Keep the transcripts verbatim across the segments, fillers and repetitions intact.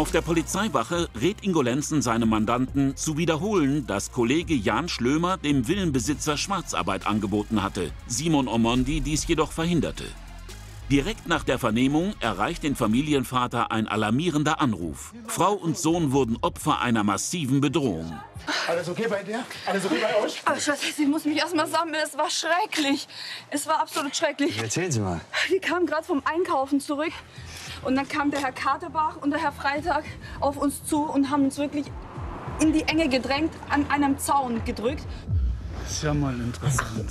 Auf der Polizeiwache rät Ingo Lenßen seinem Mandanten zu wiederholen, dass Kollege Jan Schlömer dem Villenbesitzer Schwarzarbeit angeboten hatte, Simon Omondi dies jedoch verhinderte. Direkt nach der Vernehmung erreicht den Familienvater ein alarmierender Anruf. Frau und Sohn wurden Opfer einer massiven Bedrohung. Alles okay bei dir? Alles okay bei euch? Ach, ich muss mich erst mal sammeln. Es war schrecklich. Es war absolut schrecklich. Erzählen Sie mal. Die kamen gerade vom Einkaufen zurück. Und dann kam der Herr Katterbach und der Herr Freitag auf uns zu und haben uns wirklich in die Enge gedrängt, an einem Zaun gedrückt. Das ist ja mal interessant.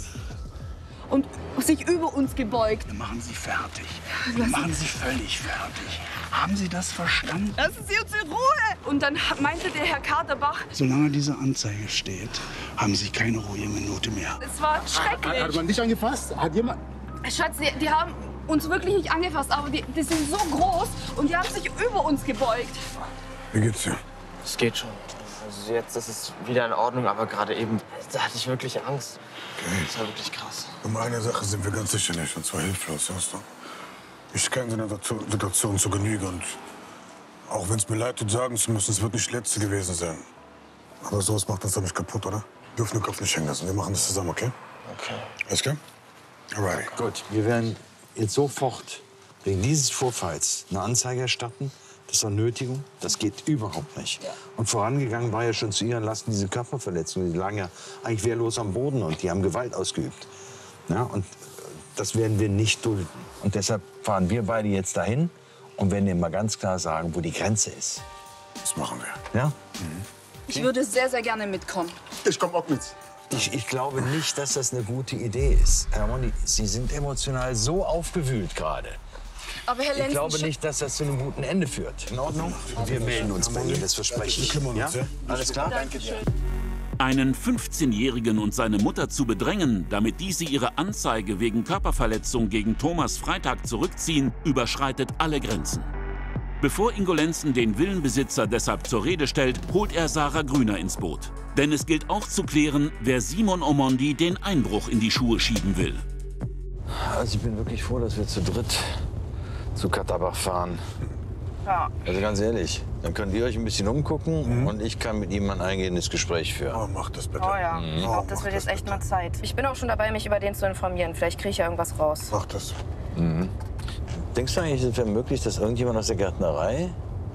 Und sich über uns gebeugt. Wir machen Sie fertig. Wir machen Sie völlig fertig. Haben Sie das verstanden? Lassen Sie uns in Ruhe! Und dann meinte der Herr Katterbach... Solange diese Anzeige steht, haben Sie keine Ruheminute mehr. Es war schrecklich. Hat man nicht angefasst? Hat jemand... Schatz, die, die haben uns wirklich nicht angefasst, aber die, die sind so groß und die haben sich über uns gebeugt. Wie geht's dir? Es geht schon. Also jetzt ist es wieder in Ordnung, aber gerade eben, da hatte ich wirklich Angst. Okay. Das war wirklich krass. Um eine Sache sind wir ganz sicher nicht, und zwar hilflos, weißt du? Ich kenne seine Situation zu Genüge und auch wenn es mir leid tut, sagen zu müssen, es wird nicht das Letzte gewesen sein. Aber sowas macht uns doch nicht kaputt, oder? Wir dürfen den Kopf nicht hängen lassen. Wir machen das zusammen, okay? Okay. Alles klar? Alright. Okay. Gut, wir werden jetzt sofort wegen dieses Vorfalls eine Anzeige erstatten. Das war Nötigung, das geht überhaupt nicht. Ja. Und vorangegangen war ja schon zu ihren Lasten diese Körperverletzungen. Die lagen ja eigentlich wehrlos am Boden und die haben Gewalt ausgeübt. Ja, und das werden wir nicht dulden. Und deshalb fahren wir beide jetzt dahin und werden denen mal ganz klar sagen, wo die Grenze ist. Das machen wir. Ja? Mhm. Ich würde sehr, sehr gerne mitkommen. Ich komme auch mit. Ich, ich glaube nicht, dass das eine gute Idee ist. Herr Omondi, Sie sind emotional so aufgewühlt gerade. Aber Herr Lenßen, ich glaube nicht, dass das zu einem guten Ende führt. In Ordnung? Wir melden uns bei Ihnen, das verspreche ich. Ja? Alles klar? Danke dir. Einen fünfzehnjährigen und seine Mutter zu bedrängen, damit diese ihre Anzeige wegen Körperverletzung gegen Thomas Freitag zurückziehen, überschreitet alle Grenzen. Bevor Ingo Lenßen den Villenbesitzer deshalb zur Rede stellt, holt er Sarah Grüner ins Boot. Denn es gilt auch zu klären, wer Simon Omondi den Einbruch in die Schuhe schieben will. Also ich bin wirklich froh, dass wir zu dritt zu Katterbach fahren. Ja. Also ganz ehrlich, dann könnt ihr euch ein bisschen umgucken mhm. und ich kann mit ihm ein eingehendes Gespräch führen. Oh, mach das bitte. Oh ja, ich glaube, das wird jetzt echt mal Zeit. Ich bin auch schon dabei, mich über den zu informieren. Vielleicht kriege ich ja irgendwas raus. Mach das. Mhm. Denkst du eigentlich, es wäre möglich, dass irgendjemand aus der Gärtnerei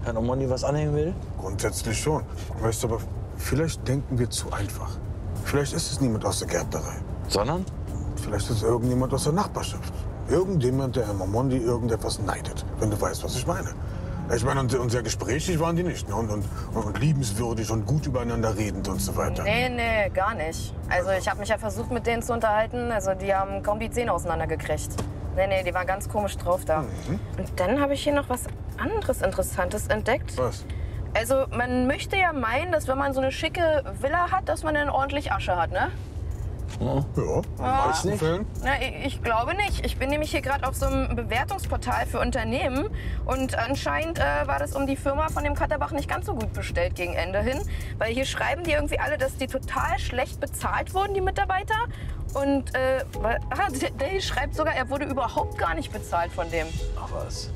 Herrn Omondi was anhängen will? Grundsätzlich schon. Weißt du, aber vielleicht denken wir zu einfach. Vielleicht ist es niemand aus der Gärtnerei. Sondern? Vielleicht ist es irgendjemand aus der Nachbarschaft. Irgendjemand, der Herrn Omondi irgendetwas neidet, wenn du weißt, was ich meine. Ich meine, und, und sehr gesprächig waren die nicht, ne? und, und, und liebenswürdig und gut übereinander redend und so weiter. Nee, nee, gar nicht. Also ich habe mich ja versucht, mit denen zu unterhalten. Also die haben kaum die Zähne auseinandergekriegt. Nee, nee, die waren ganz komisch drauf da. Mhm. Und dann habe ich hier noch was anderes Interessantes entdeckt. Was? Also man möchte ja meinen, dass wenn man so eine schicke Villa hat, dass man dann ordentlich Asche hat, ne? Ja, in ja. meisten Fällen. Na, ich, ich glaube nicht. Ich bin nämlich hier gerade auf so einem Bewertungsportal für Unternehmen. Und anscheinend äh, war das um die Firma von dem Katterbach nicht ganz so gut bestellt gegen Ende hin. Weil hier schreiben die irgendwie alle, dass die total schlecht bezahlt wurden, die Mitarbeiter. Und äh, ah, der, der schreibt sogar, er wurde überhaupt gar nicht bezahlt von dem. Ach was.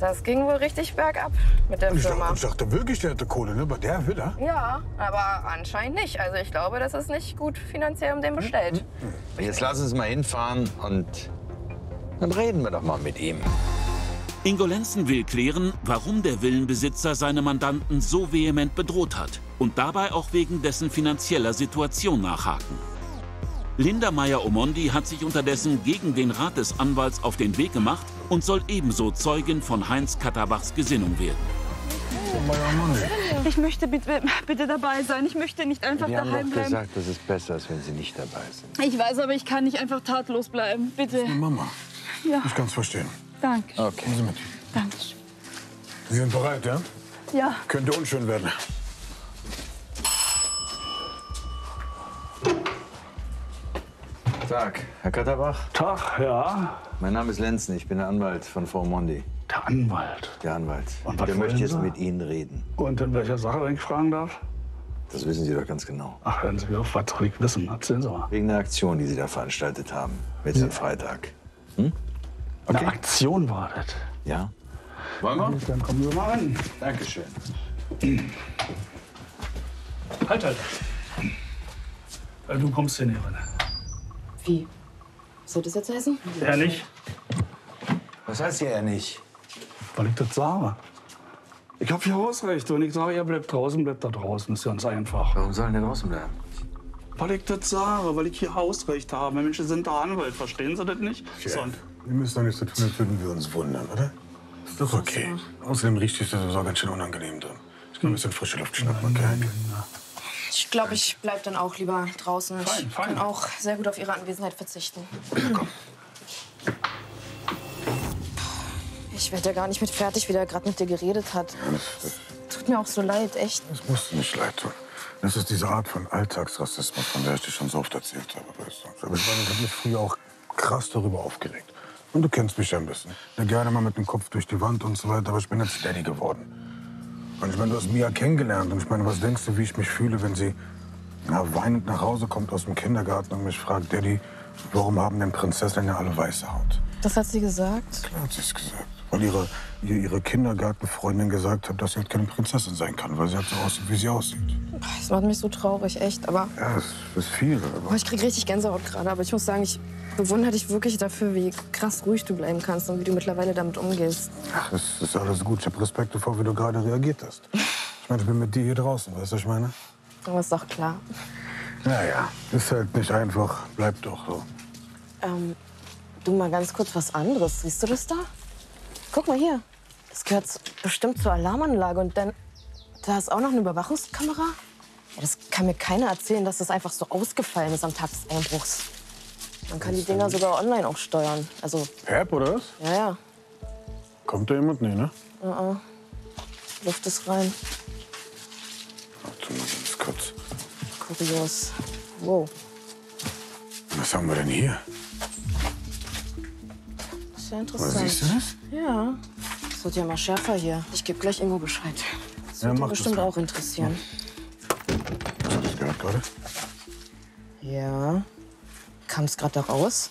Das ging wohl richtig bergab mit der ich Firma. Dachte, ich dachte wirklich, der hätte Kohle, ne? Bei der Villa. Ja, aber anscheinend nicht. Also ich glaube, das ist nicht gut finanziell um den bestellt. Jetzt lass uns mal hinfahren und dann reden wir doch mal mit ihm. Ingo Lenßen will klären, warum der Villenbesitzer seine Mandanten so vehement bedroht hat und dabei auch wegen dessen finanzieller Situation nachhaken. Linda Meyer-Omondi hat sich unterdessen gegen den Rat des Anwalts auf den Weg gemacht und soll ebenso Zeugin von Heinz Katterbachs Gesinnung werden. Ich möchte bitte, bitte dabei sein. Ich möchte nicht einfach daheim bleiben. Wir haben gesagt, dass es besser ist, wenn Sie nicht dabei sind. Ich weiß, aber ich kann nicht einfach tatlos bleiben. Bitte. Das ist eine Mama. Ja. Ich kann es verstehen. Danke. Okay. Kommen Sie mit. Danke. Sie sind bereit, ja? Ja. Könnte unschön werden. Tag, Herr Katterbach. Tag, ja. Mein Name ist Lenßen, ich bin der Anwalt von Frau Omondi. Der Anwalt? Der Anwalt. Und der möchte jetzt mit Ihnen reden. Und in welcher Sache, wenn ich fragen darf? Das wissen Sie doch ganz genau. Ach, hören Sie mir auf, was soll ich wissen? Erzählen Sie mal. Wegen der Aktion, die Sie da veranstaltet haben, jetzt am Freitag. Hm? Okay. Eine Aktion war das? Ja. Wollen wir? Dann kommen wir mal ran. Dankeschön. Halt, halt. Du kommst hier nicht ran. Wie? Soll das jetzt heißen? Er nicht. Was heißt hier er nicht? Weil ich das sage. Ich hab hier Hausrecht und ich sage, ihr bleibt draußen, bleibt da draußen. Ist ganz einfach. Warum sollen die draußen bleiben? Weil ich das sage, weil ich hier Hausrecht habe. Menschen sind da Anwalt, verstehen Sie das nicht? Chef, wir müssen doch nichts so tun, als würden wir uns wundern, oder? Ist doch okay. Ja. Außerdem riecht es sowieso ganz schön unangenehm drin. Ich kann ein bisschen frische Luft schnappen, okay? Ich glaube, ich bleib dann auch lieber draußen. Fein, fein. Ich kann auch sehr gut auf Ihre Anwesenheit verzichten. Ja, komm. Ich werde ja gar nicht mit fertig, wie der gerade mit dir geredet hat. Ja, das, das tut mir auch so leid, echt. Das musst du nicht leid tun. Das ist diese Art von Alltagsrassismus, von der ich dir schon so oft erzählt habe. Aber ich meine, ich habe mich früher auch krass darüber aufgeregt. Und du kennst mich ja ein bisschen. Ja, gerne mal mit dem Kopf durch die Wand und so weiter, aber ich bin jetzt Daddy geworden. Und ich meine, du hast Mia kennengelernt. Und ich meine, was denkst du, wie ich mich fühle, wenn sie na, weinend nach Hause kommt aus dem Kindergarten und mich fragt, Daddy, warum haben denn Prinzessinnen ja alle weiße Haut? Das hat sie gesagt? Klar hat sie es gesagt. Weil ihre, ihre Kindergartenfreundin gesagt hat, dass sie halt keine Prinzessin sein kann, weil sie halt so aussieht, wie sie aussieht. Das macht mich so traurig, echt, aber... Ja, das ist viel, aber... Oh, ich krieg richtig Gänsehaut gerade, aber ich muss sagen, ich bewundere dich wirklich dafür, wie krass ruhig du bleiben kannst und wie du mittlerweile damit umgehst. Ach, das ist alles gut. Ich habe Respekt davor, wie du gerade reagiert hast. Ich meine, ich bin mit dir hier draußen, weißt du, was ich meine? Aber ist doch klar. Naja, ist halt nicht einfach. Bleib doch so. Ähm, du, mal ganz kurz was anderes. Siehst du das da? Guck mal hier, das gehört bestimmt zur Alarmanlage und dann, da ist auch noch eine Überwachungskamera. Ja, das kann mir keiner erzählen, dass das einfach so ausgefallen ist am Tag des Einbruchs. Man kann die Dinger sogar online auch steuern, also... App oder was? Ja, ja. Kommt da jemand? Nee, ne? Uh-uh. Luft ist rein. Ach, du ganz kurz. Kurios. Wow. Was haben wir denn hier? Sehr interessant. Aber siehst du das? Ja. Es wird ja mal schärfer hier. Ich gebe gleich Ingo Bescheid. Das ja, wird ihn bestimmt das auch interessieren. Hast du das gehört gerade? Ja. Kam es gerade da raus?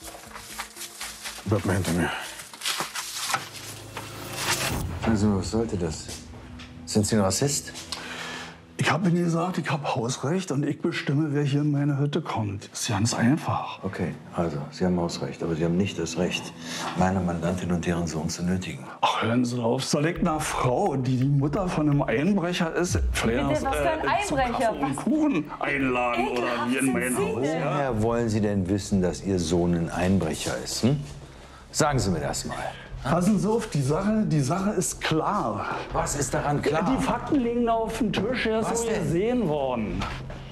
Bleib mal hinter mir. Also, was sollte das? Sind Sie ein Rassist? Ich habe Ihnen gesagt, ich habe Hausrecht und ich bestimme, wer hier in meine Hütte kommt. Ist ganz einfach. Okay, also, Sie haben Hausrecht, aber Sie haben nicht das Recht, meine Mandantin und deren Sohn zu nötigen. Ach, hören Sie auf, soll ich einer Frau, die die Mutter von einem Einbrecher ist, vielleicht was für ein Einbrecher? Zu Kuchen einladen oder hier in mein Haus? Woher wollen Sie denn wissen, dass Ihr Sohn ein Einbrecher ist? Hm? Sagen Sie mir das mal. Passen Sie auf, die Sache, die Sache ist klar. Was ist daran klar? Die Fakten liegen da auf dem Tisch, er ist gesehen worden.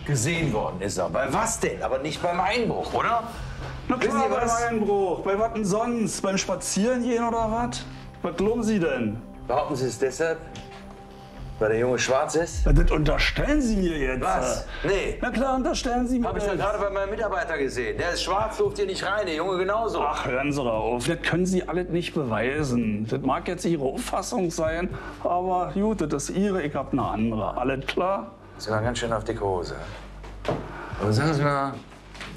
Gesehen worden ist er. Bei was denn? Aber nicht beim Einbruch, oder? Na klar, beim Einbruch. Bei was denn sonst? Beim Spazierengehen oder was? Was glauben Sie denn? Behaupten Sie es deshalb? Weil der Junge schwarz ist? Ja, das unterstellen Sie mir jetzt. Was? Nee. Na klar, unterstellen Sie mir. Hab ich ja gerade bei meinem Mitarbeiter gesehen. Der ist schwarz, durft hier nicht rein, der Junge genauso. Ach, hören Sie doch auf. Das können Sie alles nicht beweisen. Das mag jetzt Ihre Auffassung sein, aber gut, das ist Ihre, ich hab eine andere. Alles klar? Sie waren ganz schön auf dicke Hose. Aber sagen Sie mal,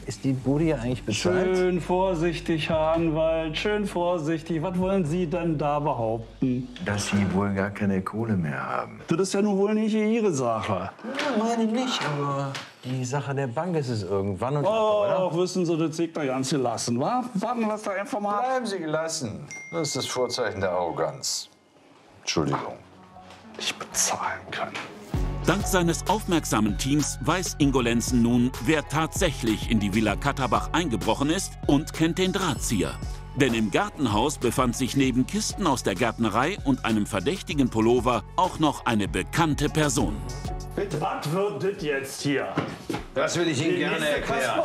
ist die Bude hier eigentlich bezahlt? Schön vorsichtig, Herr Anwalt, schön vorsichtig. Was wollen Sie denn da behaupten? Dass Sie wohl gar keine Kohle mehr haben. Das ist ja nun wohl nicht Ihre Sache. Ja, meine nicht, aber die Sache der Bank ist es irgendwann. Und oh, oder? Auch wissen Sie, das liegt doch ganz gelassen, wa? Warten wir es da einfach mal ab. Bleiben Sie gelassen. Das ist das Vorzeichen der Arroganz. Entschuldigung. Nicht bezahlen können. Dank seines aufmerksamen Teams weiß Ingo Lenßen nun, wer tatsächlich in die Villa Katterbach eingebrochen ist und kennt den Drahtzieher. Denn im Gartenhaus befand sich neben Kisten aus der Gärtnerei und einem verdächtigen Pullover auch noch eine bekannte Person. Bitte, was wird das jetzt hier? Das will ich Ihnen die gerne erklären.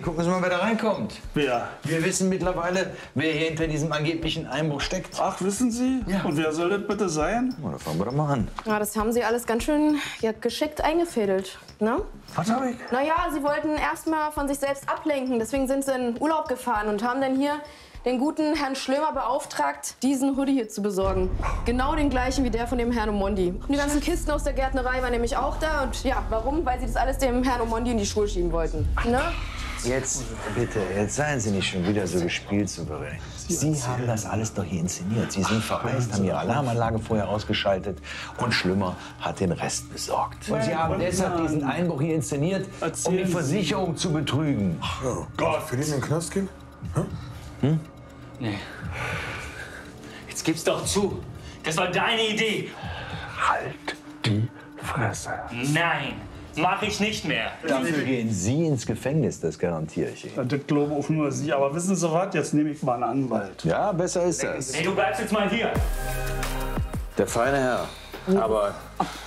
Gucken Sie mal, wer da reinkommt. Wer? Wir wissen mittlerweile, wer hier hinter diesem angeblichen Einbruch steckt. Ach, wissen Sie? Ja. Und wer soll das bitte sein? Na, da fangen wir doch mal an. Ja, das haben Sie alles ganz schön ja, geschickt eingefädelt, ne? Was hab ich? Na ja, Sie wollten erst mal von sich selbst ablenken. Deswegen sind Sie in Urlaub gefahren und haben dann hier den guten Herrn Schlömer beauftragt, diesen Hoodie hier zu besorgen. Genau den gleichen wie der von dem Herrn Omondi. Und die ganzen Kisten aus der Gärtnerei waren nämlich auch da. Und ja, warum? Weil sie das alles dem Herrn Omondi in die Schuhe schieben wollten. Ne? Jetzt, bitte, jetzt seien Sie nicht schon wieder so gespielt souverän. Sie haben das alles doch hier inszeniert. Sie sind verreist, haben Ihre Alarmanlage vorher ausgeschaltet und Schlömer hat den Rest besorgt. Und Sie haben deshalb diesen Einbruch hier inszeniert, um die Versicherung zu betrügen. Oh Gott, für diesen Knast gehen? Hm? Hm? Nee. Jetzt gib's doch zu. Das war deine Idee. Halt die Fresse. Nein. Mach ich nicht mehr. Dafür gehen Sie ins Gefängnis, das garantiere ich Ihnen. Das glauben auch nur Sie. Aber wissen Sie was? Jetzt nehme ich mal einen Anwalt. Ja, besser ist das. Hey, du bleibst jetzt mal hier. Der feine Herr. Aber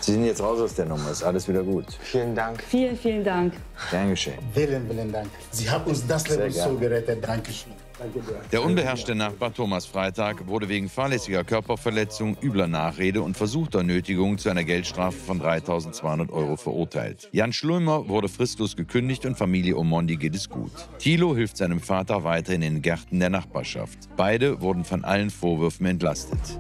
Sie sind jetzt raus aus der Nummer. Ist alles wieder gut. Vielen Dank. Vielen, vielen Dank. Gern geschehen. Vielen, vielen Dank. Sie haben uns das Leben so gerettet. Dankeschön. Der unbeherrschte Nachbar Thomas Freitag wurde wegen fahrlässiger Körperverletzung, übler Nachrede und versuchter Nötigung zu einer Geldstrafe von dreitausendzweihundert Euro verurteilt. Jan Schlömer wurde fristlos gekündigt und Familie Omondi geht es gut. Thilo hilft seinem Vater weiter in den Gärten der Nachbarschaft. Beide wurden von allen Vorwürfen entlastet.